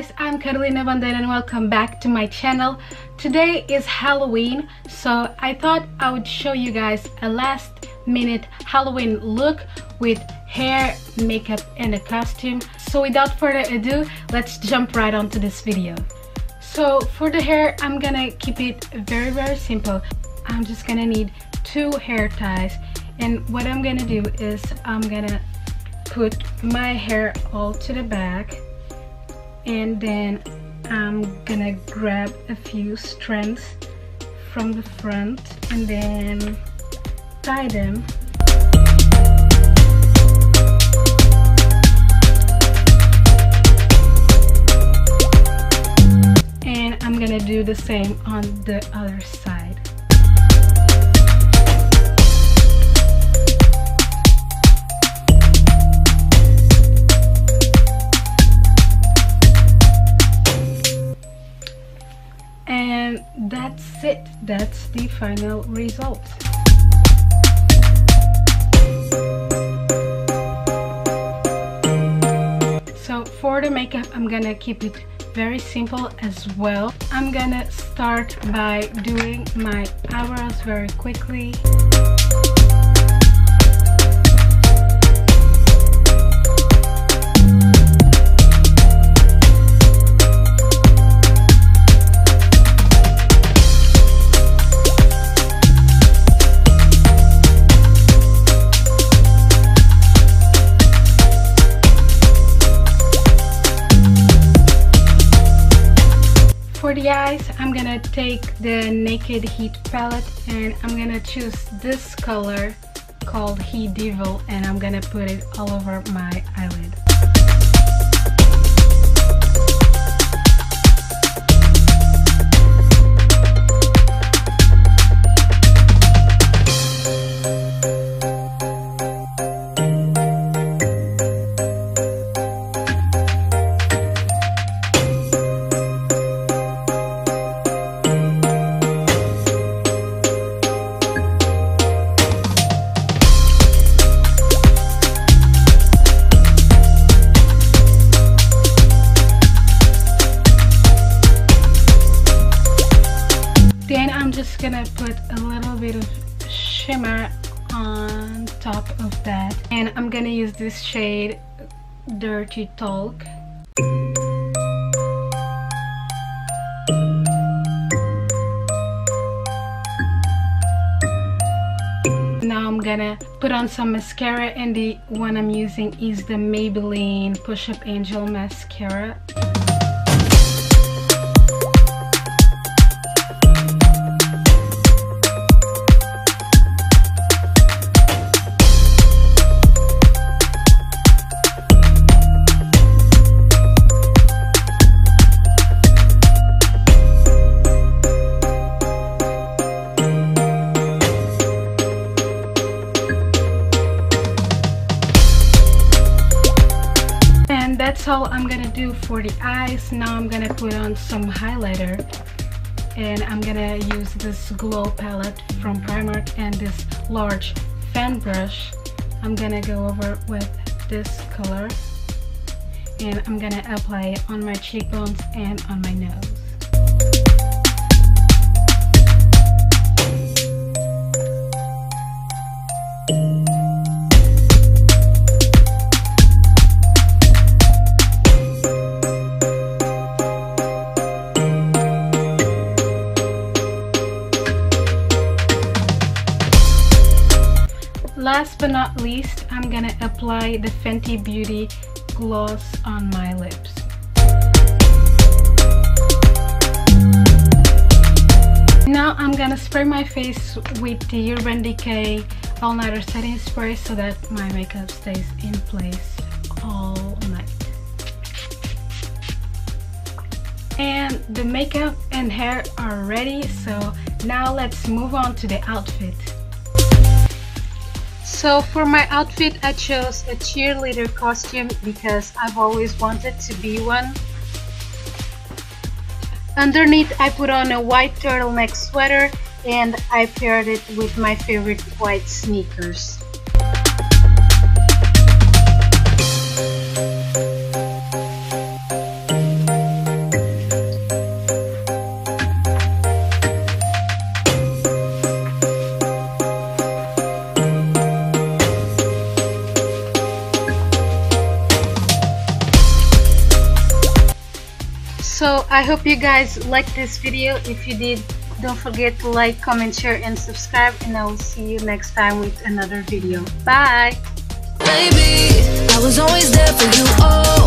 guys, I'm Carolina Bandeira and welcome back to my channel. Today is Halloween, so I thought I would show you guys a last minute Halloween look with hair, makeup and a costume. So without further ado, let's jump right onto this video. So for the hair, I'm gonna keep it very simple. I'm just gonna need two hair ties, and what I'm gonna do is I'm gonna put my hair all to the back, and then I'm gonna grab a few strands from the front and then tie them. And I'm gonna do the same on the other side. And that's it, that's the final result. So for the makeup, I'm gonna keep it very simple as well. I'm gonna start by doing my eyebrows very quickly. Guys, I'm gonna take the Naked Heat palette and I'm gonna choose this color called Heat Devil, and I'm gonna put it all over my eyelid. Gonna put a little bit of shimmer on top of that, and I'm gonna use this shade Dirty Talk. Now I'm gonna put on some mascara, and the one I'm using is the Maybelline Push Up Angel mascara. That's all I'm gonna do for the eyes. Now I'm gonna put on some highlighter, and I'm gonna use this glow palette from Primark and this large fan brush. I'm gonna go over with this color, and I'm gonna apply it on my cheekbones and on my nose. Last but not least, I'm gonna apply the Fenty Beauty gloss on my lips. Now I'm gonna spray my face with the Urban Decay All Nighter setting spray so that my makeup stays in place all night. And the makeup and hair are ready, so now let's move on to the outfit. So for my outfit, I chose a cheerleader costume because I've always wanted to be one. Underneath, I put on a white turtleneck sweater, and I paired it with my favorite white sneakers. I hope you guys liked this video. If you did, don't forget to like, comment, share, and subscribe, and I will see you next time with another video. Bye! Baby, I was always there for you. Oh.